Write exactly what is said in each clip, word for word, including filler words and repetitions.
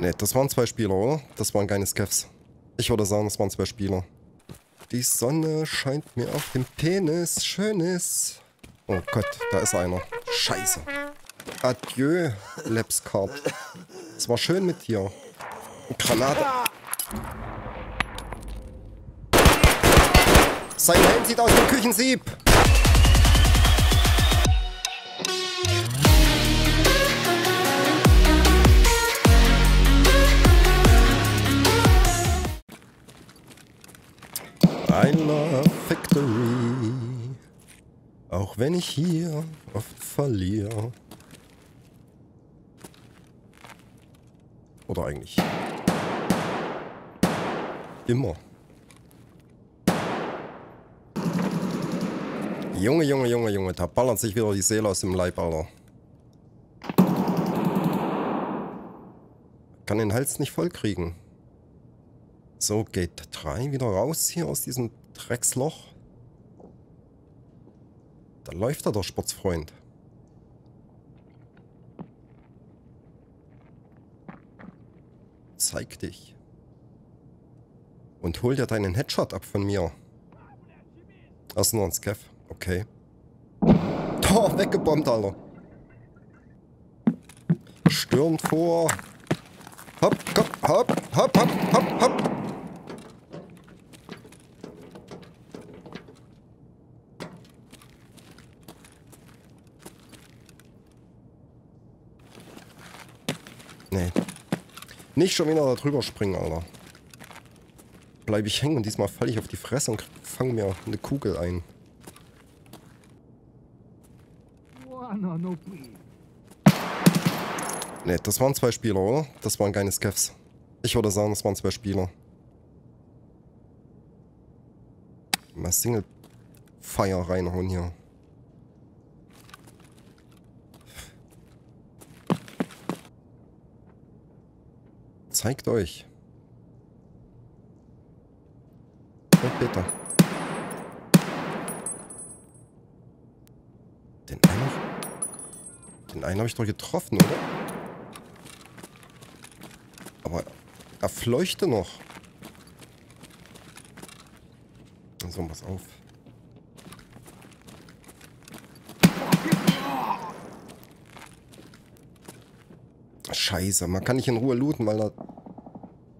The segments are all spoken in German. Ne, das waren zwei Spieler, oder? Das waren keine Scavs. Ich würde sagen, das waren zwei Spieler. Die Sonne scheint mir auf dem Penis. Schönes. Oh Gott, da ist einer. Scheiße. Adieu, Lapscard. Es war schön mit dir. Granate. Sein Helm sieht aus dem Küchensieb. I love Factory. Auch wenn ich hier oft verliere. Oder eigentlich immer. Junge, Junge, Junge, Junge, da ballert sich wieder die Seele aus dem Leib, Alter. Kann den Hals nicht voll kriegen. So, geht drei wieder raus hier aus diesem Drecksloch. Da läuft er, der Sportsfreund. Zeig dich. Und hol dir deinen Headshot ab von mir. Das ist noch ein Scav. Okay. Oh, weggebombt, Alter. Stirn vor. Hopp, hopp, hopp, hopp, hopp, hopp, hopp. Nee. Nicht schon wieder da drüber springen, Alter. Bleib ich hängen und diesmal falle ich auf die Fresse und fang mir eine Kugel ein. Ne, das waren zwei Spieler, oder? Das waren keine Scavs. Ich würde sagen, das waren zwei Spieler. Mal Single Fire reinhauen hier. Zeigt euch. Und bitte. Den einen, den einen habe ich doch getroffen, oder? Aber er fleuchte noch. So, pass auf. Scheiße, man kann nicht in Ruhe looten, weil da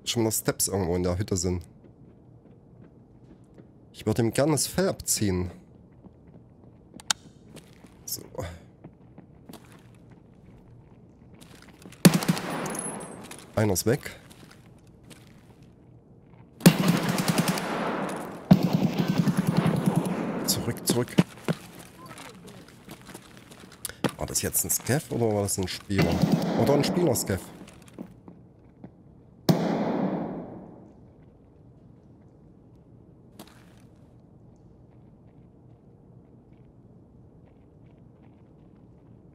schon noch Steps irgendwo in der Hütte sind. Ich würde ihm gerne das Fell abziehen. So. Einer ist weg. Zurück, zurück. War das jetzt ein Scav oder war das ein Spieler? Oder ein Spieler-Scav?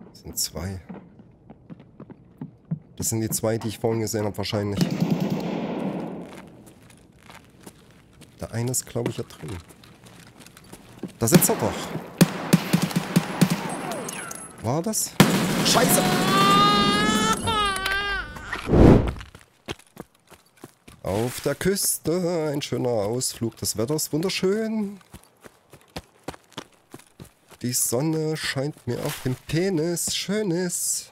Das sind zwei. Das sind die zwei, die ich vorhin gesehen habe, wahrscheinlich. Der eine ist, glaube ich, da drin. Da sitzt er doch. War das? Scheiße! Auf der Küste, ein schöner Ausflug des Wetters, wunderschön. Die Sonne scheint mir auf dem Penis, schönes.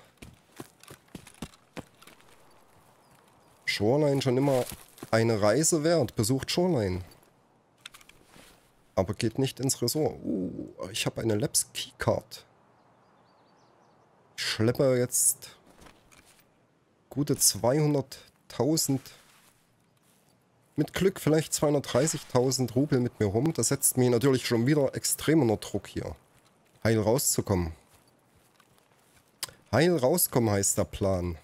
Shoreline schon immer eine Reise wert. Besucht Shoreline. Aber geht nicht ins Resort. Uh, ich habe eine Labs Keycard. Ich schleppe jetzt gute zweihunderttausend, mit Glück vielleicht zweihundertdreißigtausend Rubel mit mir rum. Das setzt mich natürlich schon wieder extrem unter Druck hier. Heil rauszukommen. Heil rauskommen heißt der Plan.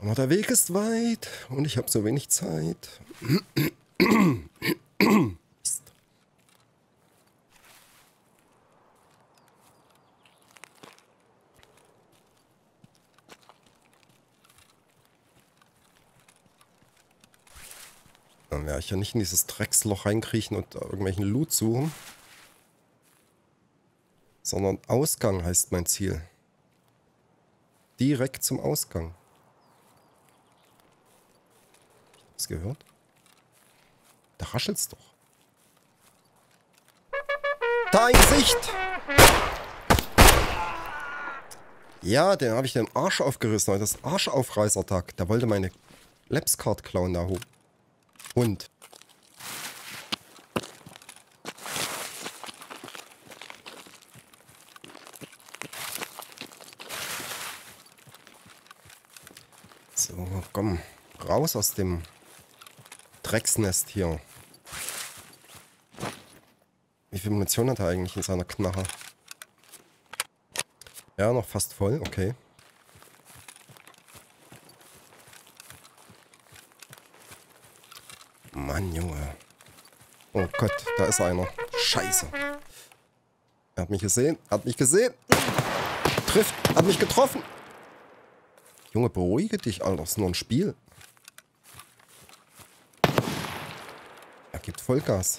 Aber der Weg ist weit und ich habe so wenig Zeit. Dann werde ich ja nicht in dieses Drecksloch reinkriechen und irgendwelchen Loot suchen. Sondern Ausgang heißt mein Ziel. direkt zum Ausgang. Hast du gehört? Da raschelt's doch. Da in Sicht! Ja, den habe ich den Arsch aufgerissen. Das ist Arschaufreißertag. Der wollte meine Labscard klauen da hoch. Und. So, komm. Raus aus dem Drecksnest hier. Wie viel Munition hat er eigentlich in seiner Knarre? Ja, noch fast voll, okay. Mann, Junge. Oh Gott, da ist einer. Scheiße. Er hat mich gesehen, hat mich gesehen. Trifft, hat mich getroffen. Junge, beruhige dich, Alter. Das ist nur ein Spiel. Er gibt Vollgas.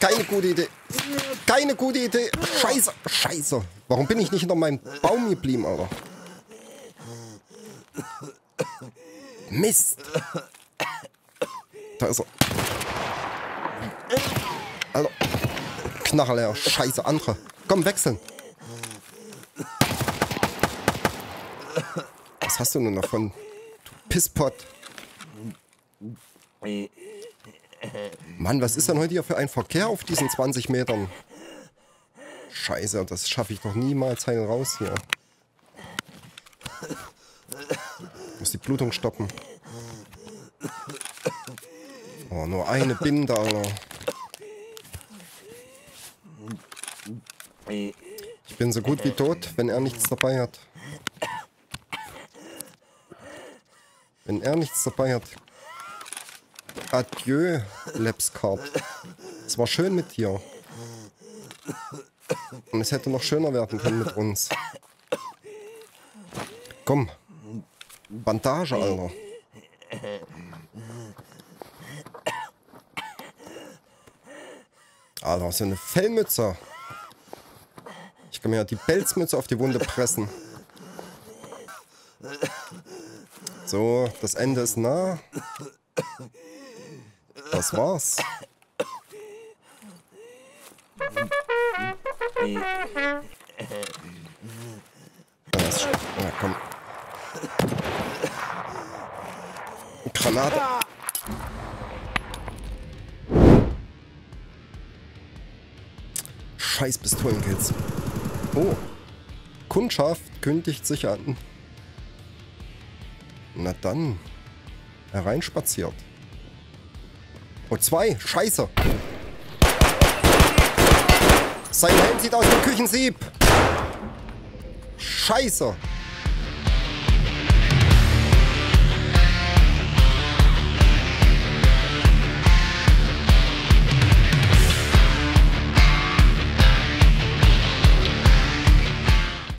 Keine gute Idee. Keine gute Idee. Scheiße. Scheiße. Warum bin ich nicht hinter meinem Baum geblieben, Alter? Mist. Da ist er. Alter. Knarre leer. Scheiße. Andere. Komm, wechseln. Was hast du denn davon? Du Pisspott. Mann, was ist denn heute hier für ein Verkehr auf diesen zwanzig Metern? Scheiße, das schaffe ich doch niemals heil raus hier. Ich muss die Blutung stoppen. Oh, nur eine Binde, Alter. Ich bin so gut wie tot, wenn er nichts dabei hat. Wenn er nichts dabei hat... Adieu, Labscard. Es war schön mit dir. Und es hätte noch schöner werden können mit uns. Komm. Bandage, Alter. Alter, so eine Fellmütze. Ich kann mir ja die Pelzmütze auf die Wunde pressen. So, das Ende ist nah. Das war's. Das ja, komm. Granate. Scheiß Pistolenkills. Oh. Kundschaft kündigt sich an. Na dann. Hereinspaziert. Oh, zwei. Scheiße. Sein Helm sieht aus wie ein Küchensieb. Scheiße.